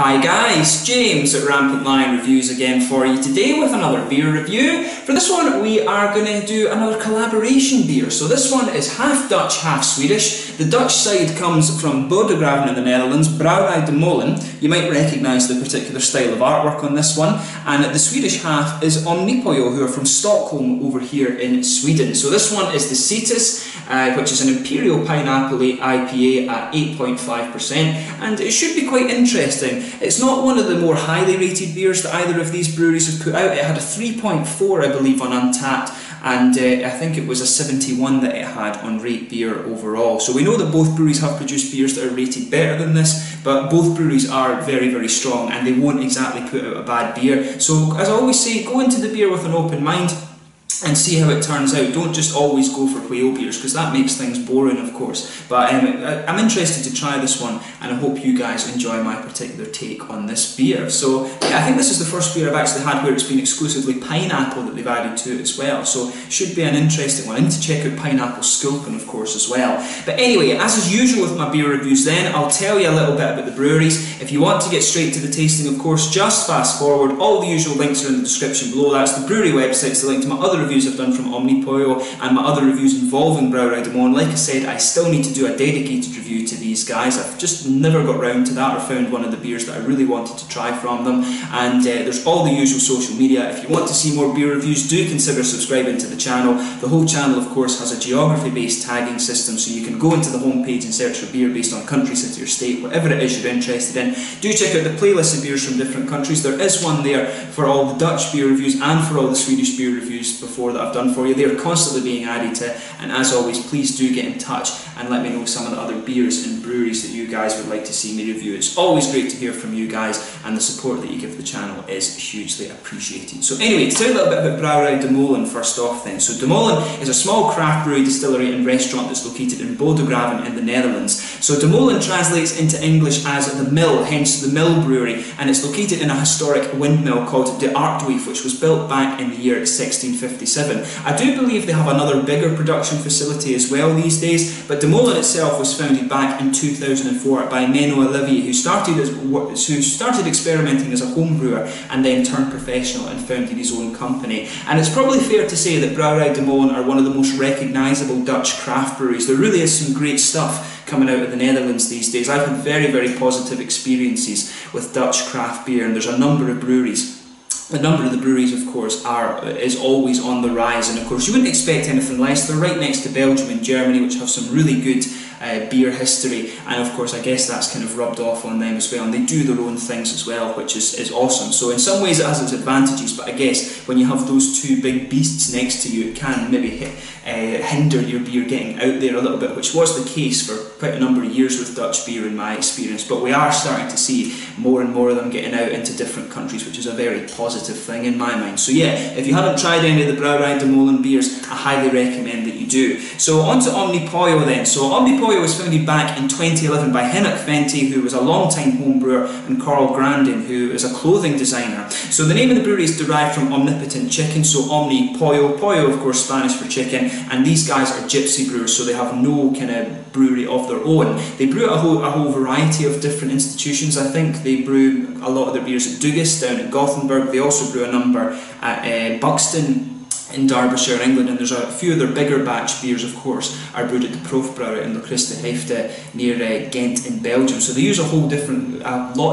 Hi guys, James at Rampant Lion Reviews again for you today with another beer review. For this one we are going to do another collaboration beer. So this one is half Dutch, half Swedish. The Dutch side comes from Bodegraven in the Netherlands, Brouwerij de Molen. You might recognise the particular style of artwork on this one. And the Swedish half is Omnipollo, who are from Stockholm over here in Sweden. So this one is the Sitis, which is an Imperial Pineapple IPA at 8.5%. And it should be quite interesting. It's not one of the more highly rated beers that either of these breweries have put out. It had a 3.4 I believe on Untapped, and I think it was a 71 that it had on Rate Beer overall. So we know that both breweries have produced beers that are rated better than this, but both breweries are very, very strong and they won't exactly put out a bad beer. So as I always say, go into the beer with an open mind and see how it turns out. Don't just always go for whale beers, because that makes things boring, of course. But I'm interested to try this one, and I hope you guys enjoy my particular take on this beer. So yeah, I think this is the first beer I've actually had where it's been exclusively pineapple that they've added to it as well. So should be an interesting one. I need to check out Pineapple Sculpin, of course, as well. But anyway, as is usual with my beer reviews then, I'll tell you a little bit about the breweries. If you want to get straight to the tasting, of course, just fast forward. All the usual links are in the description below. That's the brewery websites, the link to my other reviews I've done from Omnipollo and my other reviews involving Brouwerij de Molen. Like I said, I still need to do a dedicated review to these guys. I've just never got round to that or found one of the beers that I really wanted to try from them. And there's all the usual social media. If you want to see more beer reviews, do consider subscribing to the channel. The whole channel, of course, has a geography-based tagging system, so you can go into the homepage and search for beer based on country, city or state, whatever it is you're interested in. Do check out the playlist of beers from different countries. There is one there for all the Dutch beer reviews and for all the Swedish beer reviews before that I've done for you. They're constantly being added to, and as always, please do get in touch and let me know some of the other beers and breweries that you guys would like to see me review. It's always great to hear from you guys, and the support that you give the channel is hugely appreciated. So anyway, to tell you a little bit about Brouwerij de Molen first off then. So de Molen is a small craft brewery, distillery and restaurant that's located in Bodegraven in the Netherlands. So de Molen translates into English as the mill, hence the mill brewery, and it's located in a historic windmill called de Arctwief, which was built back in the year 1657. I do believe they have another bigger production facility as well these days, but de Molen itself was founded back in 2004 by Menno Olivier, who started experimenting as a home brewer and then turned professional and founded his own company. And it's probably fair to say that Brouwerij de Molen are one of the most recognisable Dutch craft breweries. There really is some great stuff coming out of the Netherlands these days. I've had very, very positive experiences with Dutch craft beer, and there's a number of breweries. The number of the breweries, of course, is always on the rise, and of course you wouldn't expect anything less. They're right next to Belgium and Germany, which have some really good beer history, and of course I guess that's kind of rubbed off on them as well, and they do their own things as well, which is awesome. So in some ways it has its advantages, but I guess when you have those two big beasts next to you, it can maybe hinder your beer getting out there a little bit, which was the case for quite a number of years with Dutch beer in my experience. But we are starting to see more and more of them getting out into different countries, which is a very positive thing in my mind. So yeah, if you haven't tried any of the Brouwerij de Molen beers, I highly recommend that you do. So on to Omnipollo then. So Omnipollo was founded back in 2011 by Henok Fenty, who was a long-time home brewer, and Carl Grandin, who is a clothing designer. So the name of the brewery is derived from omnipotent chicken, so Omnipollo, pollo of course Spanish for chicken, and these guys are gypsy brewers, so they have no kind of brewery of their own. They brew a whole variety of different institutions. I think they brew a lot of their beers at Dugas down at Gothenburg. They also brew a number at Buxton in Derbyshire, England, and there's a few of their bigger batch beers, of course, are brewed at the Proof Brouwer in La Christe Hefte near Ghent in Belgium. So they use a lot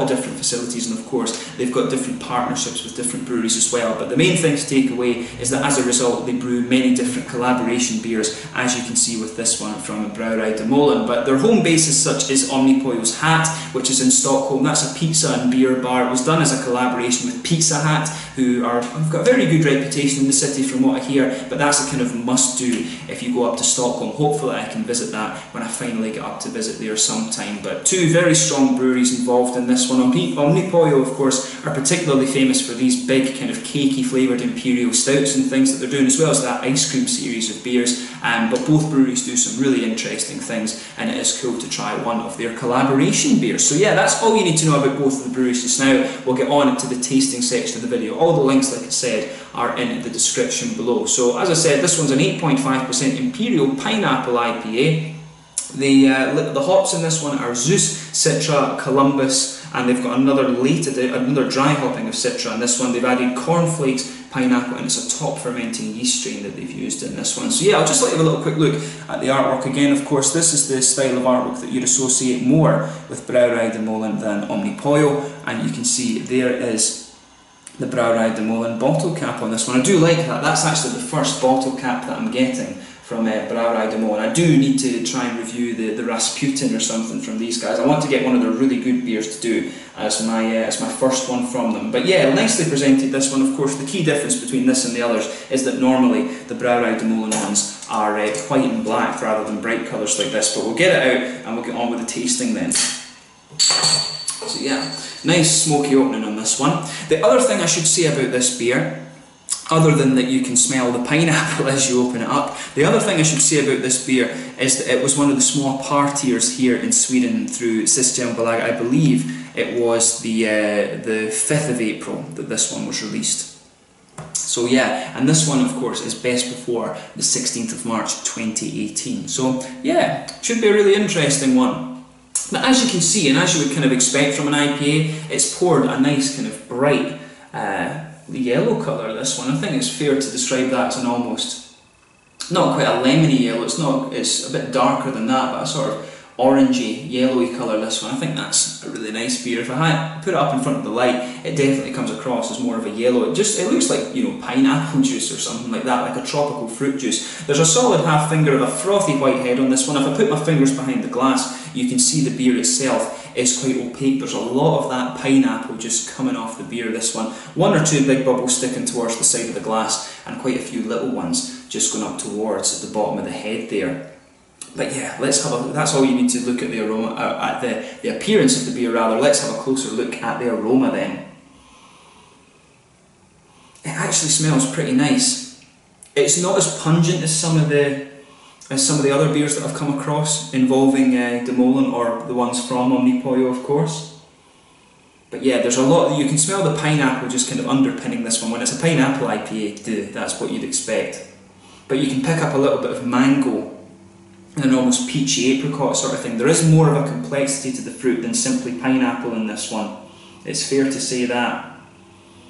of different facilities, and of course they've got different partnerships with different breweries as well. But the main thing to take away is that as a result they brew many different collaboration beers, as you can see with this one from Brouwerij de Molen. But their home base as such is Omnipollo's Hat, which is in Stockholm. That's a pizza and beer bar. It was done as a collaboration with Pizza Hat, who have got a very good reputation in the city from what I hear, but that's a kind of must do if you go up to Stockholm. Hopefully I can visit that when I finally get up to visit there sometime. But two very strong breweries involved in this one. Omnipollo of course are particularly famous for these big kind of cakey flavoured imperial stouts and things that they're doing, as well as that ice cream series of beers, but both breweries do some really interesting things, and it is cool to try one of their collaboration beers. So yeah, that's all you need to know about both of the breweries just now. We'll get on into the tasting section of the video. All the links, like I said, are in the description below. So as I said, this one's an 8.5% Imperial Pineapple IPA. The hops in this one are Zeus, Citra, Columbus, and they've got another another dry hopping of Citra in this one. They've added cornflakes, pineapple, and it's a top fermenting yeast strain that they've used in this one. So yeah, I'll just let you have a little quick look at the artwork again. Of course, this is the style of artwork that you'd associate more with Brouwerij de Molen than Omnipollo, and you can see there is the Brouwerij de Molen bottle cap on this one. I do like that. That's actually the first bottle cap that I'm getting from Brouwerij de Molen. I do need to try and review the Rasputin or something from these guys. I want to get one of their really good beers to do as my first one from them. But yeah, nicely presented this one. Of course, the key difference between this and the others is that normally the Brouwerij de Molen ones are white and black rather than bright colours like this. But we'll get it out and we'll get on with the tasting then. So yeah, nice smoky opening on this one. The other thing I should say about this beer, other than that you can smell the pineapple as you open it up, the other thing I should say about this beer is that it was one of the small partiers here in Sweden through Systembolaget. I believe it was the 5th of April that this one was released. So yeah, and this one of course is best before the 16th of March 2018. So yeah, should be a really interesting one. But as you can see, and as you would kind of expect from an IPA, it's poured a nice kind of bright yellow colour, this one. I think it's fair to describe that as an almost, not quite a lemony yellow, it's a bit darker than that, but a sort of orangey, yellowy colour, this one. I think that's a really nice beer. If I had put it up in front of the light, it definitely comes across as more of a yellow. It looks like, you know, pineapple juice or something like that, like a tropical fruit juice. There's a solid half finger of a frothy white head on this one. If I put my fingers behind the glass, you can see the beer itself is quite opaque. There's a lot of that pineapple just coming off the beer, this one. One or two big bubbles sticking towards the side of the glass and quite a few little ones just going up towards the bottom of the head there. But yeah, let's have a look. That's all you need to look at the aroma, at the appearance of the beer rather. Let's have a closer look at the aroma then. It actually smells pretty nice. It's not as pungent as some of the other beers that I've come across involving de Molen or the ones from Omnipollo, of course. But yeah, there's a lot, you can smell the pineapple just kind of underpinning this one. When it's a pineapple IPA, that's what you'd expect. But you can pick up a little bit of mango and an almost peachy apricot sort of thing. There is more of a complexity to the fruit than simply pineapple in this one. It's fair to say that.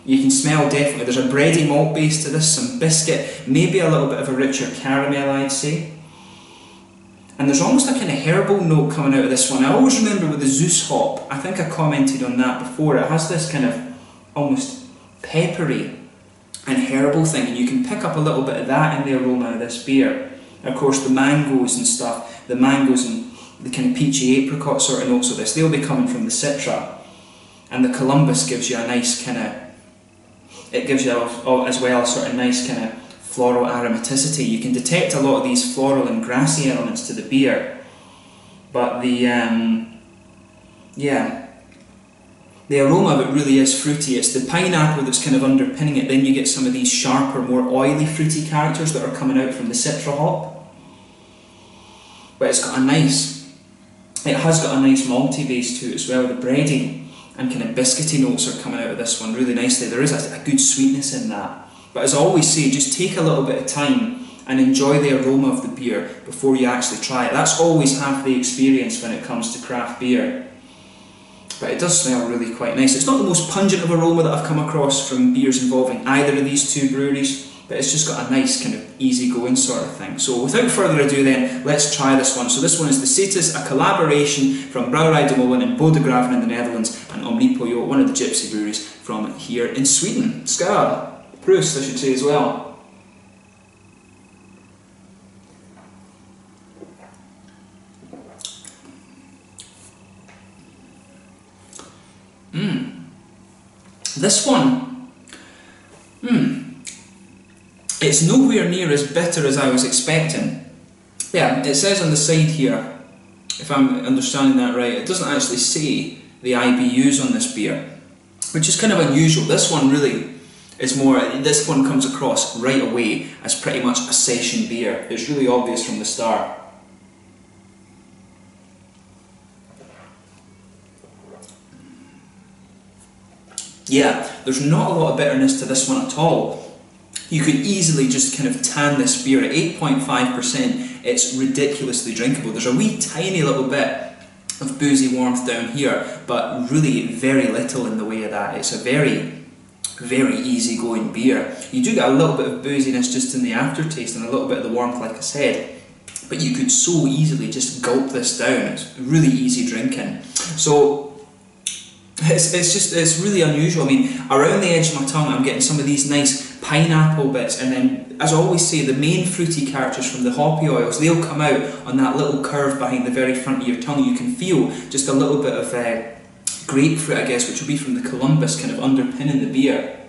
You can smell definitely, there's a bready malt base to this, some biscuit, maybe a little bit of a richer caramel, I'd say. And there's almost a kind of herbal note coming out of this one. I always remember with the Zeus hop, I think I commented on that before, it has this kind of almost peppery and herbal thing, and you can pick up a little bit of that in the aroma of this beer. Of course the mangoes and stuff, the mangoes and the kind of peachy apricot sort of notes of this, they'll be coming from the Citra. And the Columbus gives you a nice kind of, it gives you as well a sort of nice kind of floral aromaticity. You can detect a lot of these floral and grassy elements to the beer, but the aroma of it really is fruity. It's the pineapple that's kind of underpinning it. Then you get some of these sharper, more oily, fruity characters that are coming out from the Citra hop. But it has got a nice malty base to it as well. The bready and kind of biscuity notes are coming out of this one really nicely. There is a good sweetness in that. But as I always say, just take a little bit of time and enjoy the aroma of the beer before you actually try it. That's always half the experience when it comes to craft beer. But it does smell really quite nice. It's not the most pungent of aroma that I've come across from beers involving either of these two breweries, but it's just got a nice kind of easy-going sort of thing. So without further ado then, let's try this one. So this one is the Sitis, a collaboration from Brouwerij de Molen in Bodegraven in the Netherlands and Omnipollo, one of the gypsy breweries from here in Sweden. Skål! Bruce, I should say as well. This one, it's nowhere near as bitter as I was expecting. Yeah, it says on the side here, if I'm understanding that right, it doesn't actually say the IBUs on this beer, which is kind of unusual. This one really is more, this one comes across right away as pretty much a session beer. It's really obvious from the start. Yeah, there's not a lot of bitterness to this one at all. You could easily just kind of tan this beer at 8.5%. It's ridiculously drinkable. There's a wee tiny little bit of boozy warmth down here, but really very little in the way of that. It's a very easy going beer. You do get a little bit of booziness just in the aftertaste and a little bit of the warmth, like I said, but you could so easily just gulp this down. It's really easy drinking. So it's really unusual. I mean, around the edge of my tongue I'm getting some of these nice pineapple bits, and then, as I always say, the main fruity characters from the hoppy oils, they'll come out on that little curve behind the very front of your tongue. You can feel just a little bit of grapefruit, I guess, which will be from the Columbus, kind of underpinning the beer.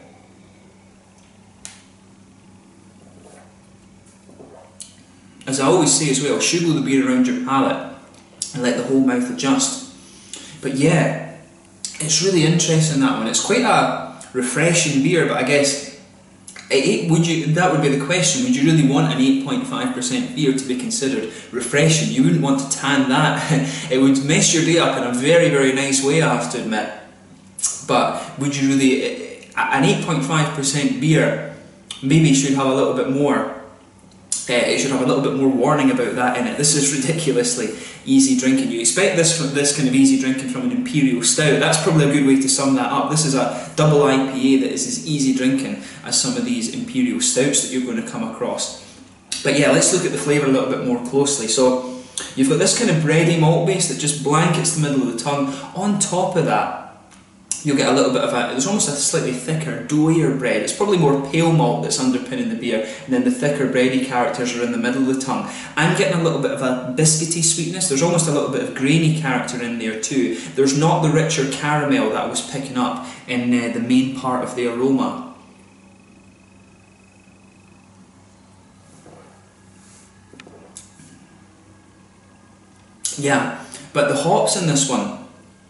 As I always say as well, sugar the beer around your palate and let the whole mouth adjust. But yeah, it's really interesting, that one. It's quite a refreshing beer, but I guess that would be the question. Would you really want an 8.5% beer to be considered refreshing? You wouldn't want to tan that. It would mess your day up in a very nice way, I have to admit. But would you really, an 8.5% beer maybe should have a little bit more. It should have a little bit more warning about that in it. This is ridiculously easy drinking. You expect this from this kind of easy drinking from an imperial stout. That's probably a good way to sum that up. This is a double IPA that is as easy drinking as some of these imperial stouts that you're going to come across. But yeah, let's look at the flavour a little bit more closely. So you've got this kind of bready malt base that just blankets the middle of the tongue. On top of that, you'll get a little bit of a, there's almost a slightly thicker, doughier bread. It's probably more pale malt that's underpinning the beer, and then the thicker bready characters are in the middle of the tongue. I'm getting a little bit of a biscuity sweetness. There's almost a little bit of grainy character in there too. There's not the richer caramel that I was picking up in the main part of the aroma. Yeah, but the hops in this one,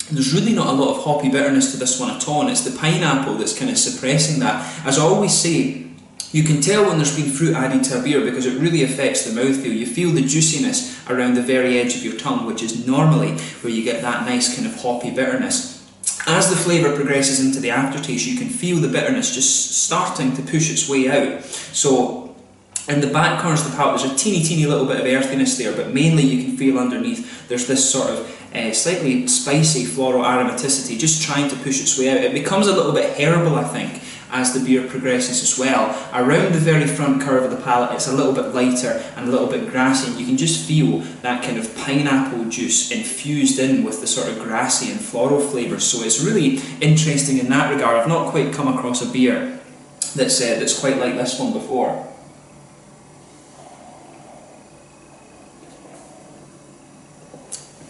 there's really not a lot of hoppy bitterness to this one at all, and it's the pineapple that's kind of suppressing that. As I always say, you can tell when there's been fruit added to a beer because it really affects the mouthfeel. You feel the juiciness around the very edge of your tongue, which is normally where you get that nice kind of hoppy bitterness. As the flavour progresses into the aftertaste, you can feel the bitterness just starting to push its way out. So in the back corners of the palate, there's a teeny little bit of earthiness there, but mainly you can feel underneath there's this sort of slightly spicy floral aromaticity just trying to push its way out. It becomes a little bit herbal, I think, as the beer progresses as well. Around the very front curve of the palate, it's a little bit lighter and a little bit grassy, and you can just feel that kind of pineapple juice infused in with the sort of grassy and floral flavours. So it's really interesting in that regard. I've not quite come across a beer that's quite like this one before.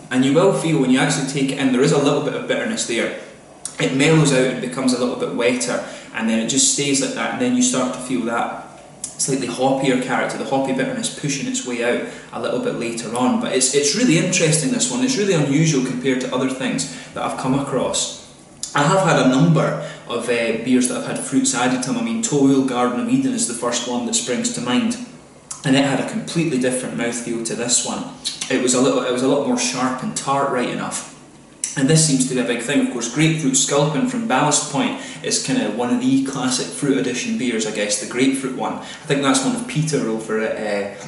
And you will feel when you actually take it in, there is a little bit of bitterness there. It mellows out and becomes a little bit wetter, and then it just stays like that, and then you start to feel that slightly hoppier character, the hoppy bitterness pushing its way out a little bit later on. But it's really interesting, this one. It's really unusual compared to other things that I've come across. I have had a number of beers that have had fruits added to them. I mean, Toil Garden of Eden is the first one that springs to mind, and it had a completely different mouthfeel to this one. It was a lot more sharp and tart, right enough. And this seems to be a big thing, of course. Grapefruit Sculpin from Ballast Point is kind of one of the classic fruit edition beers, I guess, the grapefruit one. I think that's one of Peter over at,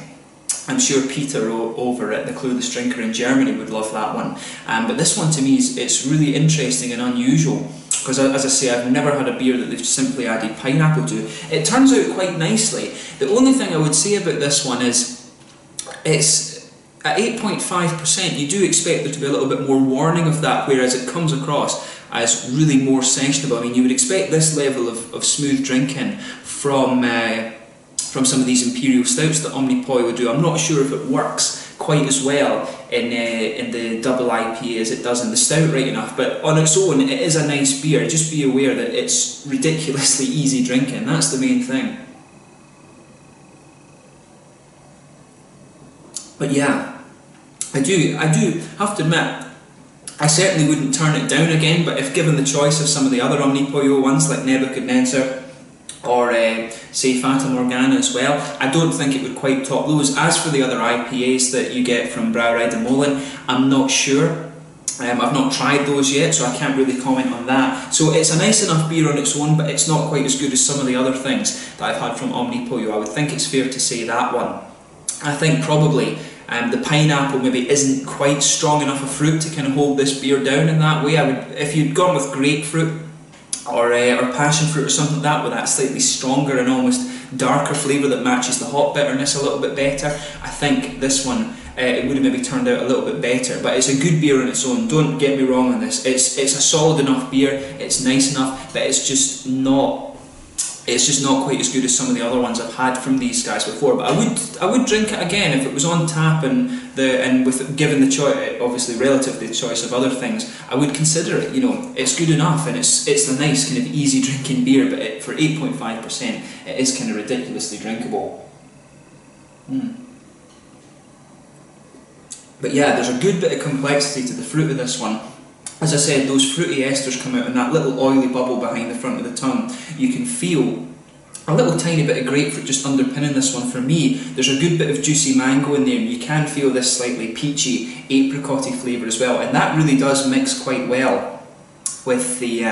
I'm sure Peter over at the Clueless Drinker in Germany would love that one. But this one to me, it's really interesting and unusual, because as I say, I've never had a beer that they've simply added pineapple to. It turns out quite nicely. The only thing I would say about this one is, at 8.5%, you do expect there to be a little bit more warning of that, whereas it comes across as really more sessionable. I mean, you would expect this level of smooth drinking from some of these imperial stouts that Omnipollo would do. I'm not sure if it works quite as well in the double IPA as it does in the stout, right enough, but on its own, it is a nice beer. Just be aware that it's ridiculously easy drinking. That's the main thing. But yeah, I do have to admit, I certainly wouldn't turn it down again, but if given the choice of some of the other Omnipollo ones like Nebuchadnezzar or say Fata Morgana as well, I don't think it would quite top those. As for the other IPAs that you get from Brouwerij de Molen, I'm not sure. I've not tried those yet, so I can't really comment on that. So it's a nice enough beer on its own, but it's not quite as good as some of the other things that I've had from Omnipollo. I would think it's fair to say that one. I think probably the pineapple maybe isn't quite strong enough a fruit to kind of hold this beer down in that way. I would, if you'd gone with grapefruit or passion fruit or something like that, with that slightly stronger and almost darker flavour that matches the hop bitterness a little bit better, I think this one it would have maybe turned out a little bit better. But it's a good beer on its own, don't get me wrong on this. It's a solid enough beer, it's nice enough, but it's just not quite as good as some of the other ones I've had from these guys before. But I would drink it again if it was on tap and with given the choice, obviously relative to the choice of other things, I would consider it. You know, it's good enough and it's a nice kind of easy drinking beer. But it, for 8.5%, it is kind of ridiculously drinkable. But yeah, there's a good bit of complexity to the fruit of this one. As I said, those fruity esters come out and that little oily bubble behind the front of the tongue. You can feel a little tiny bit of grapefruit just underpinning this one for me. There's a good bit of juicy mango in there and you can feel this slightly peachy, apricotty flavour as well. And that really does mix quite well with the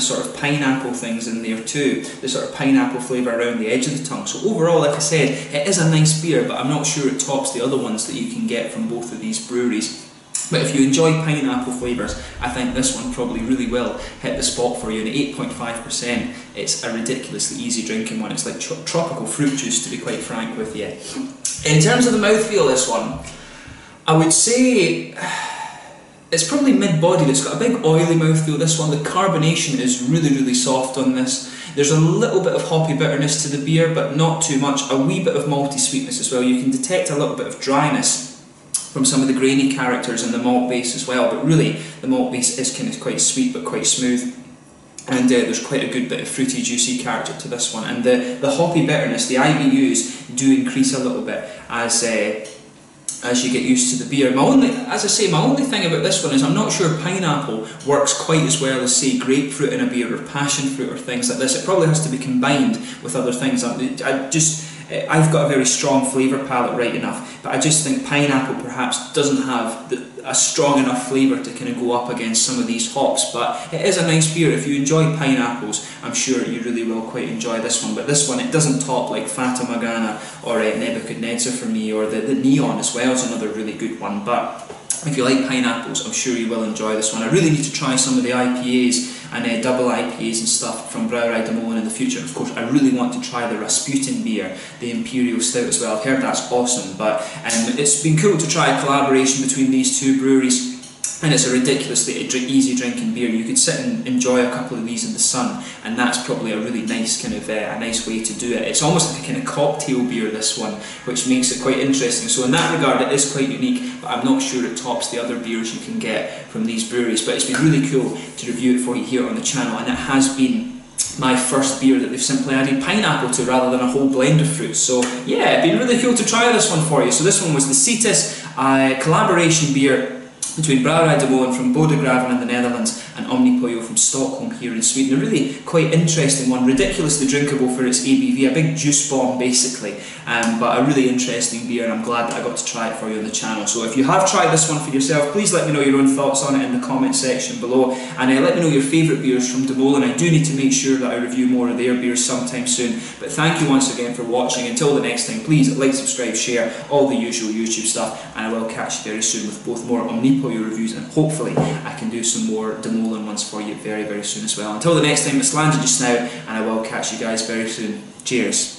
sort of pineapple things in there too, the sort of pineapple flavour around the edge of the tongue. So overall, like I said, it is a nice beer, but I'm not sure it tops the other ones that you can get from both of these breweries. But if you enjoy pineapple flavours, I think this one probably really will hit the spot for you. And at 8.5%, it's a ridiculously easy drinking one. It's like tropical fruit juice, to be quite frank with you. In terms of the mouthfeel, this one, I would say it's probably mid-bodied. It's got a big oily mouthfeel, this one. The carbonation is really, really soft on this. There's a little bit of hoppy bitterness to the beer, but not too much. A wee bit of malty sweetness as well. You can detect a little bit of dryness from some of the grainy characters and the malt base as well, but really the malt base is kind of quite sweet but quite smooth, and there's quite a good bit of fruity juicy character to this one, and the hoppy bitterness, the IBUs do increase a little bit as you get used to the beer. As I say, my only thing about this one is I'm not sure pineapple works quite as well as, say, grapefruit in a beer or passion fruit or things like this. It probably has to be combined with other things. I've got a very strong flavour palette, right enough, but I just think pineapple perhaps doesn't have a strong enough flavour to kind of go up against some of these hops. But it is a nice beer. If you enjoy pineapples, I'm sure you really will quite enjoy this one. But this one, it doesn't top like Fata Morgana or Nebuchadnezzar for me, or the Neon as well is another really good one. But if you like pineapples, I'm sure you will enjoy this one. I really need to try some of the IPAs and double IPAs and stuff from Brouwerij de Molen in the future. Of course, I really want to try the Rasputin beer, the Imperial Stout as well. I've heard that's awesome, but it's been cool to try a collaboration between these two breweries, and it's a ridiculously easy drinking beer. You could sit and enjoy a couple of these in the sun, and that's probably a really nice kind of a nice way to do it. It's almost like a kind of cocktail beer, this one, which makes it quite interesting. So in that regard, it is quite unique, but I'm not sure it tops the other beers you can get from these breweries. But it's been really cool to review it for you here on the channel, and it has been my first beer that they've simply added pineapple to rather than a whole blend of fruits. So yeah, it'd been really cool to try this one for you. So this one was the Sitis collaboration beer between Brouwerij de Molen from Bodegraven in the Netherlands and Omnipollo from Stockholm here in Sweden. A really quite interesting one, ridiculously drinkable for its ABV, a big juice bomb basically, but a really interesting beer, and I'm glad that I got to try it for you on the channel. So if you have tried this one for yourself, please let me know your own thoughts on it in the comment section below, and let me know your favourite beers from de Molen. I do need to make sure that I review more of their beers sometime soon, but thank you once again for watching. Until the next time, please like, subscribe, share, all the usual YouTube stuff, and I will catch you very soon with both more Omnipollo reviews, and hopefully I can do some more de Molen ones for you very, very soon as well. Until the next time, it's landed just now, and I will catch you guys very soon. Cheers.